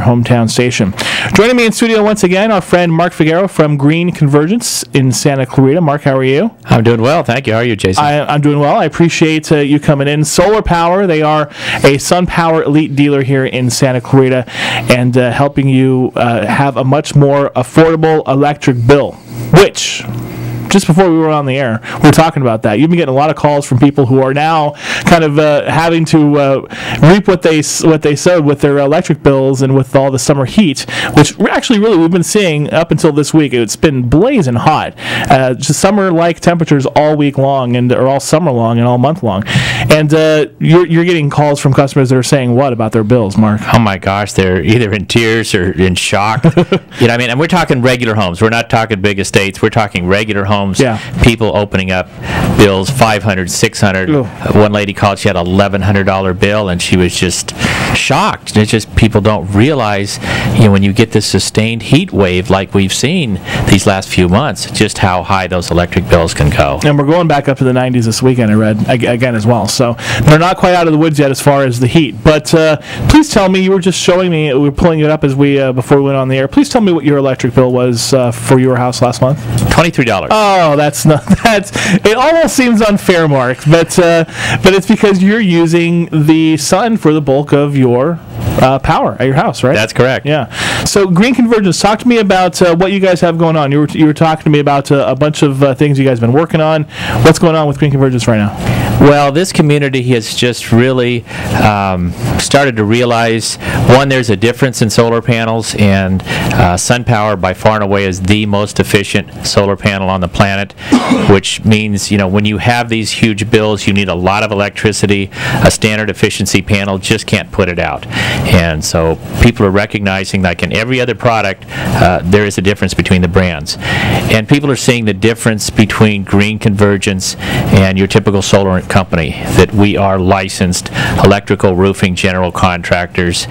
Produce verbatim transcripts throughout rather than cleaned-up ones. your hometown station. Joining me in studio once again, our friend Mark Figueroa from Green Convergence in Santa Clarita. Mark, how are you? I'm doing well, thank you. How are you, Jason? I, I'm doing well. I appreciate uh, you coming in. Solar Power, they are a SunPower elite dealer here in Santa Clarita, and uh, helping you uh, have a much more affordable electric bill, which... just before we were on the air, we were talking about that. You've been getting a lot of calls from people who are now kind of uh, having to uh, reap what they what they sowed with their electric bills and with all the summer heat, which actually really we've been seeing up until this week. It's been blazing hot, uh, just summer-like temperatures all week long, and or all summer long and all month long. And uh, you're you're getting calls from customers that are saying what about their bills, Mark? Oh my gosh, they're either in tears or in shock. You know what I mean? And we're talking regular homes. We're not talking big estates. We're talking regular homes. Homes, yeah. People opening up bills, five hundred, six hundred. Ooh. One lady called, she had a eleven hundred dollar bill, and she was just shocked. It's just people don't realize, you know, when you get this sustained heat wave like we've seen these last few months, just how high those electric bills can go. And we're going back up to the nineties this weekend, I read, again as well. So they're not quite out of the woods yet as far as the heat. But uh, please tell me, you were just showing me, we were pulling it up as we uh, before we went on the air. Please tell me what your electric bill was uh, for your house last month. twenty-three dollars. Uh, Oh, that's not that's it almost seems unfair, Mark, but uh, but it's because you're using the sun for the bulk of your uh, power at your house, right? That's correct. Yeah. So Green Convergence, talk to me about uh, what you guys have going on. You were you were talking to me about uh, a bunch of uh, things you guys have been working on. What's going on with Green Convergence right now? Well, this community has just really um, started to realize, one, there's a difference in solar panels, and uh, SunPower by far and away is the most efficient solar panel on the planet. planet, which means, you know, when you have these huge bills, you need a lot of electricity. A standard efficiency panel just can't put it out. And so people are recognizing, like in every other product, uh, there is a difference between the brands. And people are seeing the difference between Green Convergence and your typical solar company, that we are licensed electrical, roofing, general contractors.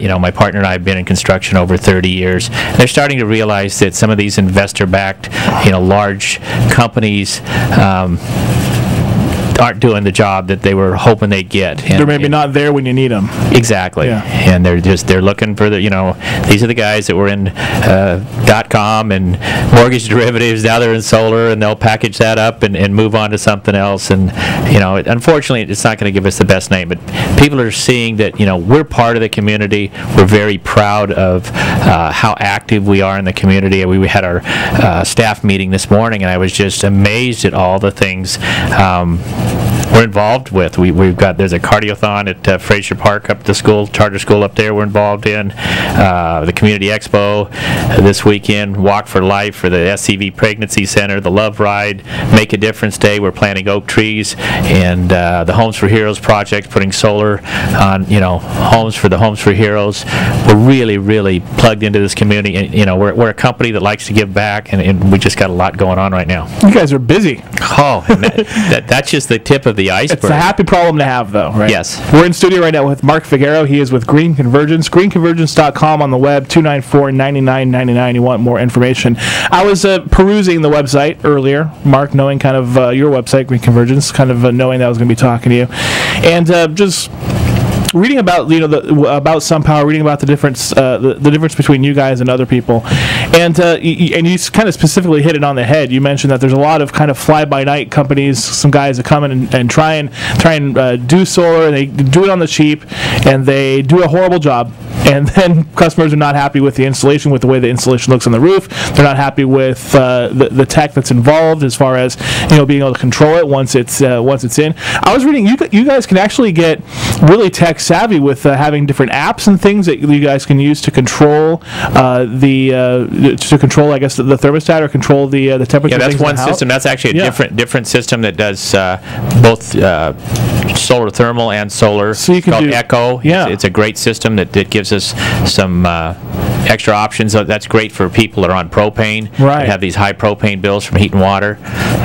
You know, my partner and I have been in construction over thirty years. They're starting to realize that some of these investor-backed, you know, large companies um, aren't doing the job that they were hoping they'd get. And they're maybe not there when you need them. Exactly. Yeah. And they're just, they're looking for the, you know, these are the guys that were in uh, dot-com and mortgage derivatives. Now they're in solar, and they'll package that up and, and move on to something else. And, you know, it, unfortunately, it's not going to give us the best name. But people are seeing that, you know, we're part of the community. We're very proud of uh, how active we are in the community. We, we had our uh, staff meeting this morning, and I was just amazed at all the things um, we're involved with. We, we've got, there's a cardiothon at uh, Fraser Park, up the school, charter school up there we're involved in, uh, the Community Expo uh, this weekend, Walk for Life for the S C V Pregnancy Center, the Love Ride, Make a Difference Day, we're planting oak trees, and uh, the Homes for Heroes project, putting solar on, you know, homes for the Homes for Heroes. We're really, really plugged into this community, and, you know, we're, we're a company that likes to give back, and, and we just got a lot going on right now. You guys are busy. Oh, and that, that, that's just the tip of the iceberg. It's a happy problem to have, though, right? Yes. We're in studio right now with Mark Figueroa. He is with Green Convergence. green convergence dot com on the web, two ninety-four, ninety-nine ninety-nine. You want more information. I was uh, perusing the website earlier, Mark, knowing kind of uh, your website, Green Convergence, kind of uh, knowing that I was going to be talking to you. And uh, just... reading about, you know, the, about SunPower, reading about the difference, uh, the, the difference between you guys and other people, and uh, y and you kind of specifically hit it on the head. You mentioned that there's a lot of kind of fly-by-night companies, some guys that come in and, and try and try and uh, do solar, and they do it on the cheap, and they do a horrible job. And then customers are not happy with the installation, with the way the installation looks on the roof. They're not happy with uh, the, the tech that's involved, as far as, you know, being able to control it once it's uh, once it's in. I was reading you you guys can actually get really tech savvy with uh, having different apps and things that you guys can use to control uh, the uh, to control, I guess, the, the thermostat, or control the uh, the temperature. Yeah, that's one system. That's actually a yeah. different different system that does uh, both uh, solar thermal and solar. So you can do ECHO. Yeah, it's, it's a great system that that gives us some uh, extra options. That's great for people that are on propane. Right. That have these high propane bills from heat and water.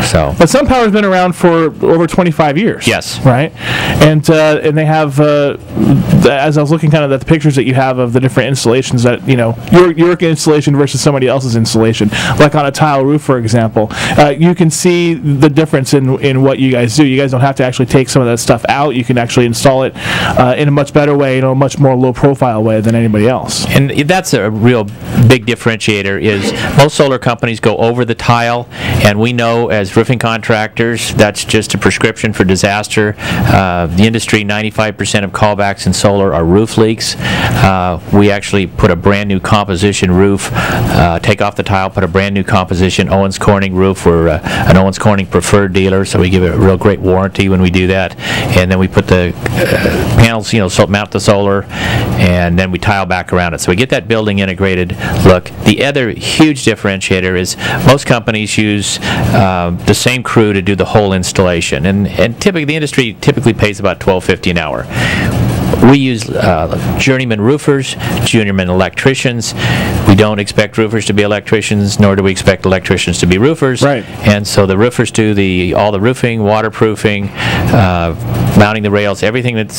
So. But SunPower has been around for over twenty-five years. Yes. Right? And uh, and they have, uh, the, as I was looking kind of at the pictures that you have of the different installations that, you know, your, your installation versus somebody else's installation. Like on a tile roof, for example, uh, you can see the difference in, in what you guys do. You guys don't have to actually take some of that stuff out. You can actually install it uh, in a much better way, you know, a much more low-profile way than anybody else. And that's a real big differentiator is most solar companies go over the tile, and we know as roofing contractors that's just a prescription for disaster. Uh, the industry, ninety-five percent of callbacks in solar are roof leaks. Uh, we actually put a brand new composition roof, uh, take off the tile, put a brand new composition Owens Corning roof. We're uh, an Owens Corning preferred dealer, so we give it a real great warranty when we do that. And then we put the uh, panels, you know, so mount the solar, and then we tile back around it. So we get that building integrated look. The other huge differentiator is most companies use uh, the same crew to do the whole installation, and and typically the industry typically pays about twelve fifty an hour. We use uh, journeyman roofers, journeyman electricians. We don't expect roofers to be electricians, nor do we expect electricians to be roofers. Right. And so the roofers do the all the roofing, waterproofing, uh, mounting the rails, everything that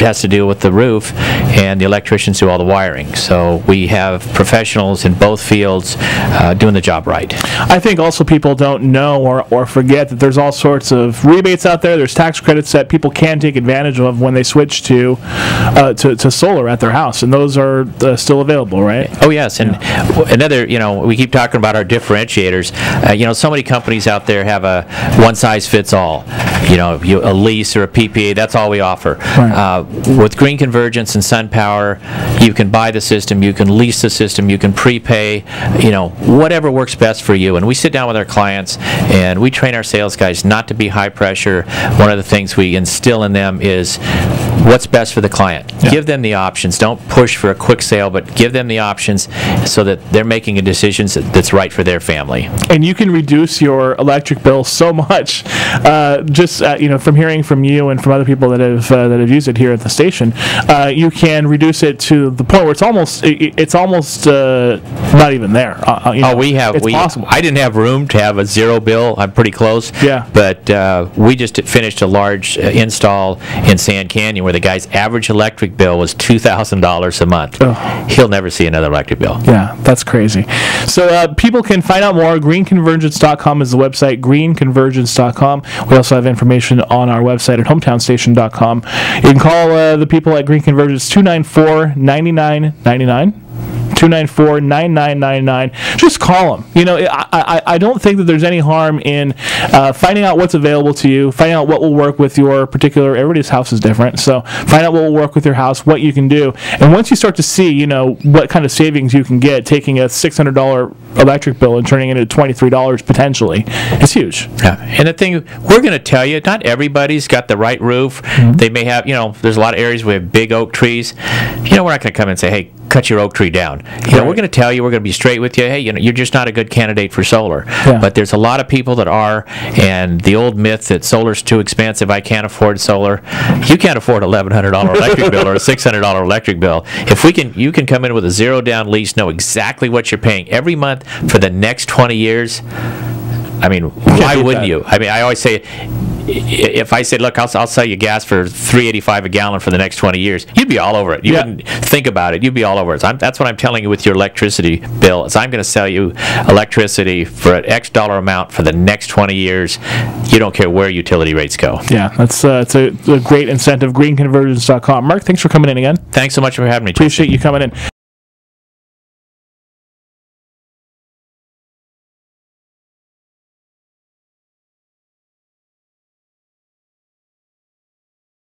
has to do with the roof, and the electricians do all the wiring. So we have professionals in both fields uh, doing the job right. I think also people don't know or, or forget that there's all sorts of rebates out there. There's tax credits that people can take advantage of when they switch to Uh, to, to solar at their house, and those are uh, still available, right? Oh yes, and yeah. Another, you know, we keep talking about our differentiators. Uh, you know, so many companies out there have a one-size-fits-all. You know, you, a lease or a P P A, that's all we offer. Right. Uh, with Green Convergence and SunPower, you can buy the system, you can lease the system, you can prepay, you know, whatever works best for you. And we sit down with our clients, and we train our sales guys not to be high pressure. One of the things we instill in them is what's best for the client. Yeah. Give them the options. Don't push for a quick sale, but give them the options so that they're making a decision that's right for their family. And you can reduce your electric bill so much. Uh, just uh, you know, from hearing from you and from other people that have uh, that have used it here at the station, uh, you can reduce it to the point where it's almost it, it's almost uh, not even there. Uh, you know, oh, we have. It's we, possible. I didn't have room to have a zero bill. I'm pretty close. Yeah. But uh, we just finished a large uh, install in Sand Canyon where the guy's average electric bill was two thousand dollars a month. Oh. He'll never see another electric bill. Yeah, that's crazy. So uh, people can find out more. green convergence dot com is the website, green convergence dot com. We also have information on our website at hometown station dot com. You can call uh, the people at Green Convergence, two nine four, nine nine nine nine. two nine four, nine nine nine nine. Just call them. You know, I, I, I don't think that there's any harm in uh, finding out what's available to you, finding out what will work with your particular, everybody's house is different, so find out what will work with your house, what you can do. And once you start to see, you know, what kind of savings you can get, taking a six hundred dollar electric bill and turning it into twenty-three dollars potentially, it's huge. Yeah. And the thing, we're going to tell you, not everybody's got the right roof. Mm-hmm. They may have, you know, there's a lot of areas where we have big oak trees. You know, we're not going to come and say, hey, cut your oak tree down. You right. know, we're going to tell you, we're going to be straight with you, hey, you know, you're just not a good candidate for solar. Yeah. But there's a lot of people that are, and the old myth that solar's too expensive, I can't afford solar. You can't afford a eleven hundred dollar electric bill or a six hundred dollar electric bill. If we can, you can come in with a zero down lease, know exactly what you're paying every month for the next twenty years. I mean, why wouldn't you? I mean, I always say, if I said, look, I'll, I'll sell you gas for three eighty-five a gallon for the next twenty years, you'd be all over it. You yeah. wouldn't think about it. You'd be all over it. So I'm, that's what I'm telling you with your electricity bill, is I'm going to sell you electricity for an X dollar amount for the next twenty years. You don't care where utility rates go. Yeah, that's uh, it's a, a great incentive. green convergence dot com. Mark, thanks for coming in again. Thanks so much for having me. Appreciate you coming in.